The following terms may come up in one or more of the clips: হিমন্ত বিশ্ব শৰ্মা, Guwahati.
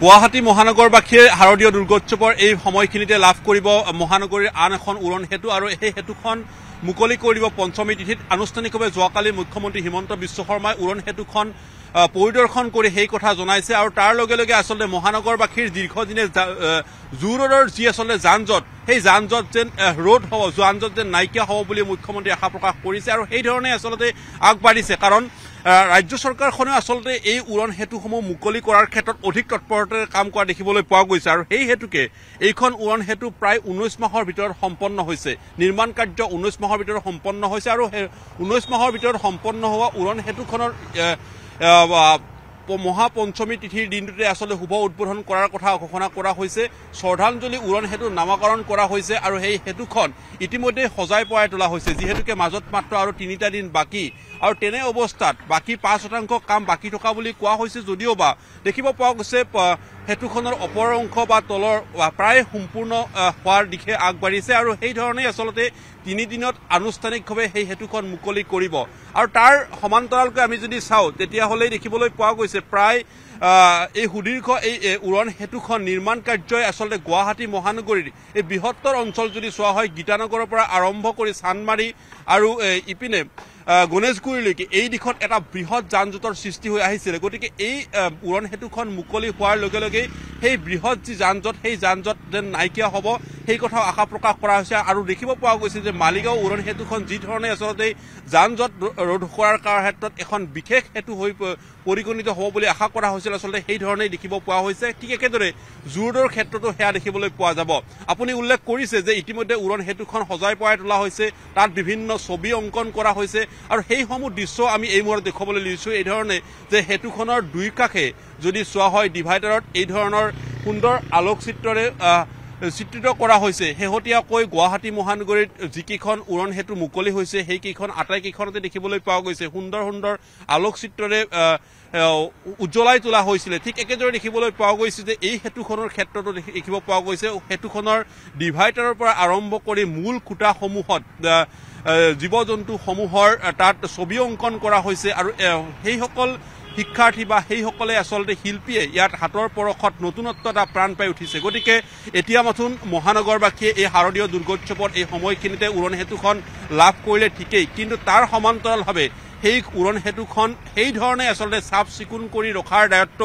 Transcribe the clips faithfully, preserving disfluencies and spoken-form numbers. Guwahati Mohanagor Bakhe Harodio Durgotchopor ei সময়খিনিতে লাভ কৰিব মহানগৰৰ আন এখন উৰণ হেতু আৰু এই হেতুখন মুকলি কৰিব পঞ্চমী তিথিত আনুষ্ঠানিকভাৱে যোৱাকালি মুখ্যমন্ত্ৰী হিমন্ত বিশ্ব শৰ্মাই উৰণ হেতুখন পৰিদৰ্শন কৰি হেই কথা জনাইছে আৰু তাৰ লগে লগে আসলে মহানগৰ বাখীৰ দীৰ্ঘদিনে জুৰৰ যি আসলে জানজট হেই জানজট যেন ৰোড হ'ব জানজট যেন নাইকিয়া হ'ব বুলি মুখ্যমন্ত্ৰী আশা প্ৰকাশ কৰিছে আৰু এই ধৰণে আসলে আগবাঢ়িছে কাৰণ ৰাজ্য চৰকাৰখনে আসলে এই উৰণ হেতুসমূহ মুকলি কৰাৰ ক্ষেত্ৰত অধিক তৎপৰতাৰে কাম কৰা দেখিবলৈ পোৱা গৈছে আৰু এই হেতুকে এইখন উৰণ হেতু প্ৰায় ঊনৈশ মাহৰ ভিতৰত সম্পন্ন হৈছে নিৰ্মাণ কাৰ্য ঊনৈশ মাহৰ ভিতৰত সম্পন্ন হৈছে আৰু ঊনৈশ মাহৰ ভিতৰত সম্পন্ন হোৱা উৰণ হেতুখনৰ মহাপঞ্চমী তিথিৰ দিনটোতে আসলে শুভ উদ্বোধন কৰাৰ কথা ঘোষণা কৰা হৈছে শ্ৰদ্ধাঞ্জলি উৰণ হেতু নামকৰণ কৰা হৈছে আৰু এই হেতুখন ইতিমধ্যে সজাই পৰাই তোলা হৈছে যিহেতুকে মাজত মাত্ৰ আৰু তিনিটা দিন বাকি আৰু তেনে অৱস্থাত বাকি পাঁচ শতাংশ কাম বাকি থকা বুলি কোৱা হৈছে যদিওবা দেখিব পোৱা গৈছে হেতুখনৰ অপৰ অংশ বা তলৰ প্ৰায় সম্পূৰ্ণ হোৱাৰ দিশে আগবাঢ়িছে আৰু এই ধৰণে আসলে তিনি দিনত আনুষ্ঠানিকভাৱে এই হেতুখন মুকলি কৰিব আৰু তাৰ সমান্তৰালকৈ আমি যদি চাও তেতিয়া হলে দেখিবলৈ পোৱা গৈছে প্ৰায় এই হুদিৰক এই উৰণ হেতুখন নিৰ্মাণ কাৰ্যই আসলে গুৱাহাটী মহানগৰীৰ এই বৃহত্তৰ অঞ্চল যদি সোৱা হয় গীতানগৰৰ পৰা আৰম্ভ কৰি চানমাৰি আৰু ইপিনে গণেশগুৰিলৈকে এই দিশত এটা বৃহৎ যানজটৰ সৃষ্টি হৈ আহিছিল গতিকে এই উৰণ হেতুখন মুকলি হোৱাৰ লগে লগে সেই বৃহৎ যি যানজট সেই যানজট যেন নাইকিয়া হ'ব সেই কথা আশা প্ৰকাশ কৰা হৈছে আৰু দেখিব পোৱা গৈছে যে মালিগাঁও উৰণ হেতুখন যি ধৰণে আসলে যানজট ৰোধ কৰাৰ ক্ষেত্ৰত এখন বিশেষ হেতু হৈ পৰিগণিত হ'ব বুলি আশা কৰা হৈছিল আসলে সেই ধৰণে দেখিব পোৱা হৈছে ঠিক একেদৰে জুৰদৰ ক্ষেত্ৰতো হেয়া দেখিবলৈ পোৱা যাব আপুনি উল্লেখ কৰিছে যে ইতিমধ্যে উৰণ হেতুখন সজাই পৰাই তোলা হৈছে তাত বিভিন্ন ছবি অংকন কৰা হৈছে আৰু সেই সমূহ দৃশ্য আমি এই মুহূৰ্তত দেখাবলৈ লৈছো এই ধৰণে যে হেতুখনৰ দুই কাষে যদি সোৱা হয় ডিভাইডাৰত এই ধৰণৰ সুন্দৰ আলোকচিত্ৰৰে চিত্ৰিত কৰা হৈছে হেহটিয়াকৈ গুৱাহাটী মহানগৰীত জিকিখন উৰণ হেতু মুকলি হৈছে হেইকিখন আটাইকিখনতে দেখিবলৈ পোৱা গৈছে সুন্দৰ সুন্দৰ আলোকচিত্ৰৰে উজ্জ্বলাই তোলা হৈছিল ঠিক একেদৰে দেখিবলৈ পোৱা গৈছে যে এই হেতুখনৰ ক্ষেত্ৰটো দেখিব পোৱা গৈছে হেতুখনৰ ডিভাইডাৰৰ পৰা আৰম্ভ কৰি মূল খুঁটাসমূহত জীবজন্তু সমূহৰ তাত ছবি অংকন কৰা হৈছে আৰু সেই সকল শিক্ষাৰ্থী বা সেই সকলে আসলে শিল্পীয়ে ইয়াত হাতৰ পৰখত নতুনত্বটা প্ৰাণ পাই উঠিছে গতিকে এতিয়া মথুন মহানগৰবাখীয়ে এই শাৰদীয় দুৰ্গোৎসৱৰ এই সময়খিনিতে উৰণ হেতুখন লাভ কৰিলে ঠিকেই কিন্তু তাৰ সমান্তৰালভাৱে সেই উৰণ হেতুখন সেই ধৰণে আসলে চাপ চিকুণ কৰি ৰখাৰ দায়িত্ব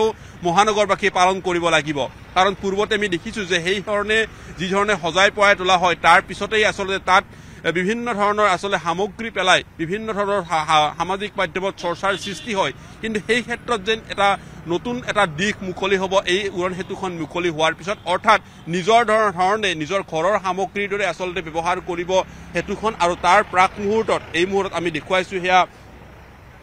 মহানগৰবাখীয়ে পালন কৰিব লাগিব কাৰণ পূৰ্বতে আমি দেখিছো যে সেই ধৰণে যি ধৰণে সজাই পৰাই তোলা হয় তাৰ পিছতেই আসলে তাত বিভিন্ন ধৰণৰ আসলে সামগ্ৰী পেলাই বিভিন্ন ধৰণৰ সামাজিক মাধ্যমত চৰ্চাৰ সৃষ্টি হয় কিন্তু এই ক্ষেত্ৰত যেন এটা নতুন এটা দিশ মুকলি হ'ব এই উৰণ হেতুখন মুকলি হোৱাৰ পিছত অৰ্থাৎ নিজৰ ধৰণে নিজৰ ঘৰৰ সামগ্ৰীৰ দৰে আসলে ব্যৱহাৰ কৰিব হেতুখন আৰু তাৰ প্ৰাক মুহূৰ্তত এই মুহূৰ্তত আমি দেখুৱাইছো হেয়া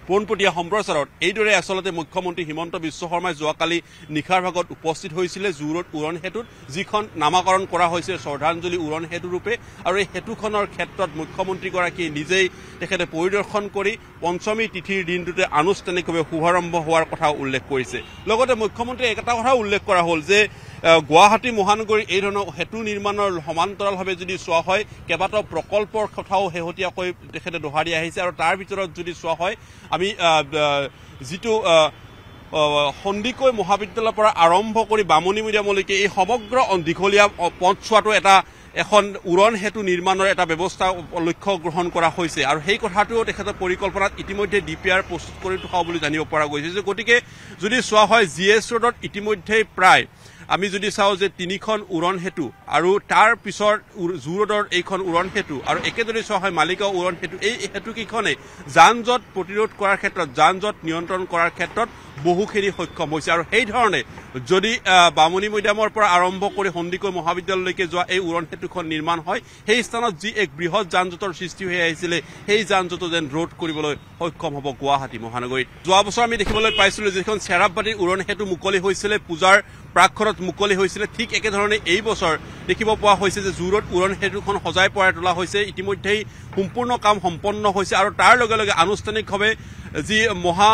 পোনপটীয়া সম্প্ৰচাৰত এইদৰে আসলে মুখ্যমন্ত্ৰী হিমন্ত বিশ্ব শৰ্মাই যোৱাকালি নিখাৰ ভাগত উপস্থিত হৈছিল জুৰত উৰণ হেতুত যিখন নামকৰণ কৰা হৈছে শ্ৰদ্ধাঞ্জলি উৰণ হেতু ৰূপে আৰু এই হেতুখনৰ ক্ষেত্ৰত মুখ্যমন্ত্ৰীগৰাকী নিজেই তেখেতে পৰিদৰ্শন কৰি পঞ্চমী তিথিৰ দিনটোতে আনুষ্ঠানিকভাৱে শুভাৰম্ভ হোৱাৰ কথা উল্লেখ কৰিছে লগতে মুখ্যমন্ত্ৰীয়ে এটা কথা উল্লেখ কৰা হ'ল যে গুৱাহাটী মহানগৰী এই ধৰণৰ হেতু নিৰ্মাণৰ সমান্তৰালভাৱে যদি সোৱা হয় কেবাটাও প্ৰকল্পৰ কথাও হেহতীয়াকৈ তেখেতে দোহাৰি আহিছে আৰু তাৰ ভিতৰত যদি সোৱা হয় আমি যিটো খণ্ডিকৈ মহাবিদ্যালয়ৰ পৰা আৰম্ভ কৰি বামুণী মিডিয়ামলৈকে এই সমগ্ৰ দীঘলীয়া পথছোৱাটো এটা এখন উৰণ হেতু নিৰ্মাণৰ এটা ব্যৱস্থা লক্ষ্য গ্ৰহণ কৰা হৈছে আৰু সেই কথাটোও তেখেতৰ পৰিকল্পনাত ইতিমধ্যে ডি পি আৰ প্ৰস্তুত কৰি থকা বুলি জানিব পৰা গৈছে যে গতিকে যদি সোৱা হয় জি এছ ৰোডত ইতিমধ্যেই প্ৰায় আমি যদি চাও যে তিনিখন উৰণ হেতু আৰু তাৰ পিছৰ জুৰদৰ এইখন উৰণ হেতু আৰু একেদৰে সোৱা হয় মালিগাঁও উৰণ হেতু এই হেতুকেইখনে যানজট প্ৰতিৰোধ কৰাৰ ক্ষেত্ৰত যানজট নিয়ন্ত্ৰণ কৰাৰ ক্ষেত্ৰত বহুখিনি সক্ষম হৈছে আৰু সেই ধৰণে যদি বামুণী মিডিয়ামৰ পৰা আৰম্ভ কৰি খণ্ডিকৈ মহাবিদ্যালয়লৈকে যোৱা এই উৰণ হেতুখন নিৰ্মাণ হয় সেই স্থানত যি এক বৃহৎ যানজটৰ সৃষ্টি হৈ আহিছিলে সেই যানজটো যেন ৰোধ কৰিবলৈ সক্ষম হ'ব গুৱাহাটী মহানগৰীত যোৱা বছৰ আমি দেখিবলৈ পাইছিলো যিখন চেৰাপবাটিৰ উৰণ হেতু মুকলি হৈছিলে পূজাৰ প্ৰাক্ষৰত মুকলি হৈছিলে ঠিক একেধৰণে এই বছৰ দেখিব পোৱা হৈছে যে জুৰত উৰণ হেতুখন সজাই পৰা তোলা হৈছে ইতিমধ্যে সম্পূৰ্ণ কাম সম্পন্ন হৈছে আৰু তাৰ লগে লগে আনুষ্ঠানিকভাৱে যি মহা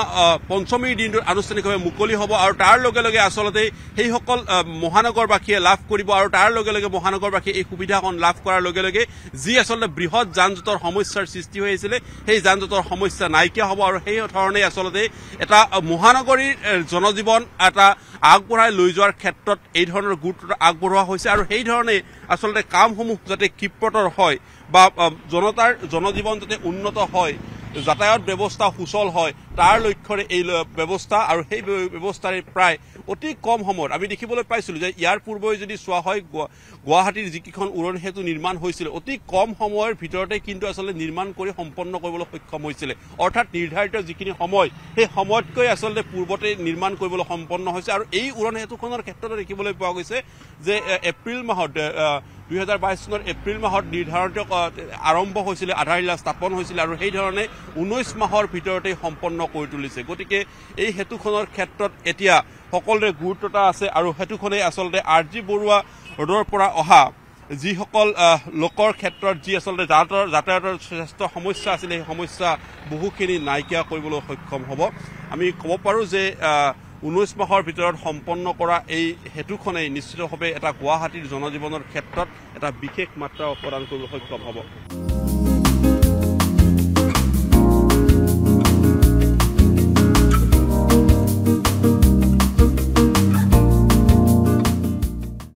পঞ্চমী দিনৰ আনুষ্ঠানিকভাৱে মুকলি হ'ব আৰু তাৰ লগে লগে আসলতে সেই সকল মহানগৰবাসীয়ে লাভ কৰিব আৰু তাৰ লগে লগে মহানগৰবাসী এই সুবিধাখন লাভ কৰাৰ লগে লগে যি আসলতে বৃহৎ যানজটৰ সমস্যাৰ সৃষ্টি হৈছিল সেই যানজটৰ সমস্যা নাইকিয়া হ'ব আৰু সেই ধৰণে আসলতে এটা মহানগৰীৰ জনজীৱন এটা আগবঢ়াই লৈ যোৱাৰ ক্ষেত্ৰত এই ধৰণৰ গুৰুত্ব আগবঢ়োৱা হৈছে আৰু সেই ধৰণে আসলতে কামসমূহ যাতে ক্ষিপ্ৰতৰ হয় বা জনতাৰ জনজীৱন যাতে উন্নত হয় যাতায়াত ব্যৱস্থা সুচল হয় তাৰ লক্ষ্যৰে এই ব্যৱস্থা আৰু সেই ব্যৱস্থাৰে প্ৰায় অতি কম সময়ত আমি দেখিবলৈ পাইছিলোঁ যে ইয়াৰ পূৰ্বে যদি সোৱা হয় গুৱাহাটীৰ যিকিখন উৰণ হেতু নিৰ্মাণ হৈছিল অতি কম সময়ৰ ভিতৰতে কিন্তু আসলে নিৰ্মাণ কৰি সম্পন্ন কৰিবলৈ সক্ষম হৈছিল অৰ্থাৎ নিৰ্ধাৰিত যিখিনি সময় সেই সময়তকৈ আসলে পূৰ্বতে নিৰ্মাণ কৰিবলৈ সম্পন্ন হৈছে আৰু এই উৰণ হেতুখনৰ ক্ষেত্ৰত দেখিবলৈ পোৱা গৈছে যে এপ্ৰিল মাহত দুই হাজাৰ বাইশ চনৰ এপ্ৰিল মাহত নিৰ্ধাৰিত আৰম্ভ হৈছিল আধাৰশিলা স্থাপন হৈছিল আৰু সেই ধৰণে ঊনৈশ মাহৰ ভিতৰতে সম্পন্ন কৰি তুলিছে গতিকে এই হেতুখনৰ ক্ষেত্ৰত এতিয়া সকলোৰে গুৰুত্বতা আছে আৰু হেতুখনে আসলতে আৰজি বৰুৱা ৰডৰ পৰা অহা যি সকল লোকৰ ক্ষেত্ৰত যি আসলতে যাতায়াতৰ শ্ৰেষ্ঠ সমস্যা আছিল এই সমস্যা বহুখিনি নাইকিয়া কৰিবলৈ সক্ষম হ'ব আমি ক'ব পাৰোঁ যে ঊনৈশ মাহৰ ভিতৰত সম্পন্ন কৰা এই হেতুখনে নিশ্চিতভাৱে এটা গুৱাহাটীৰ জনজীৱনৰ ক্ষেত্ৰত এটা বিশেষ মাত্ৰা প্ৰদান কৰিবলৈ সক্ষম হ'ব।